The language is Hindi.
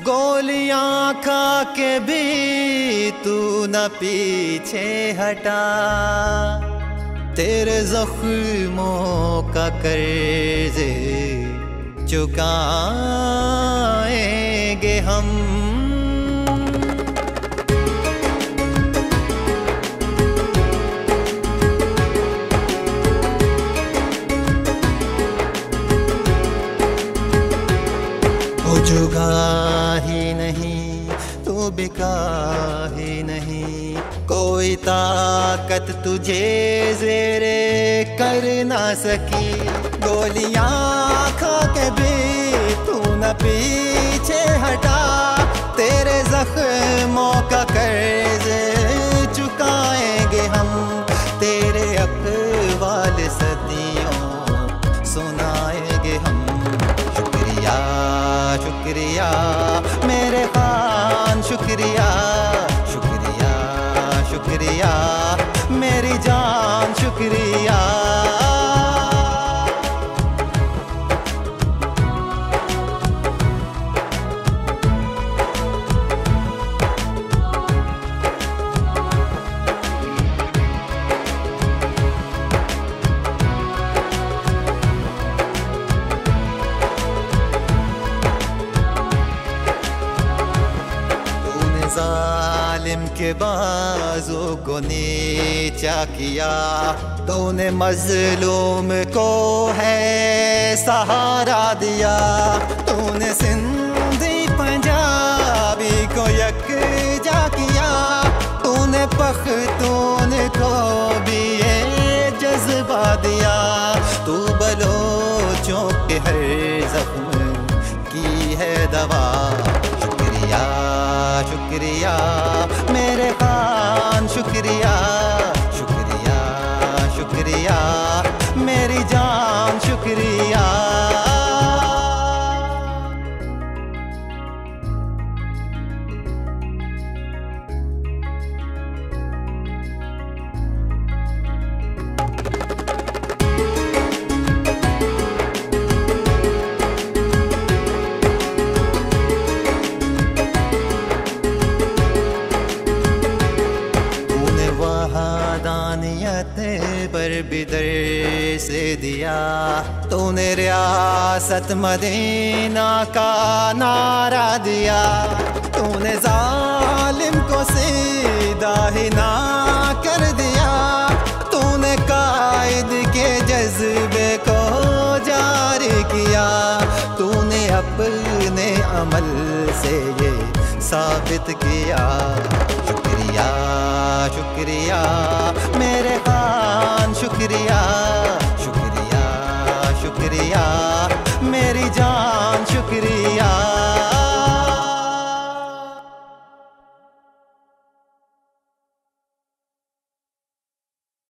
गोलियां खा के भी तू न पीछे हटा, तेरे जख्मों का कर्ज चुकाएंगे हम। झुका ही नहीं तू, बिका ही नहीं, कोई ताकत तुझे जेरे कर ना सकी। गोलियां खा के भी तू न पीछे हटा, तेरे जख्मों का कर्ज चुकाएंगे हम। तेरे अक़वाल सदियों सुनाएंगे हम। शुक्रिया शुक्रिया मेरे खान शुक्रिया, शुक्रिया शुक्रिया मेरी जान शुक्रिया। ज़ालिम के बाजों को नीचा किया, तूने मजलूम को है सहारा दिया। तूने सिंधी पंजाबी को यकजा किया, तूने पख्तून को भी ये जज्बा दिया। तू बलोचों के हर जख्म की है दवा। शुक्रिया शुक्रिया मेरे खान शुक्रिया, शुक्रिया शुक्रिया मेरी जान शुक्रिया। पर भी दर से दिया, तूने रियासत मदीना का नारा दिया। तूने जालिम को सीधा ही ना कर दिया, तूने कायद के जज्बे को जारी किया। तूने अपने अमल से ये साबित किया। शुक्रिया शुक्रिया मेरे खान शुक्रिया।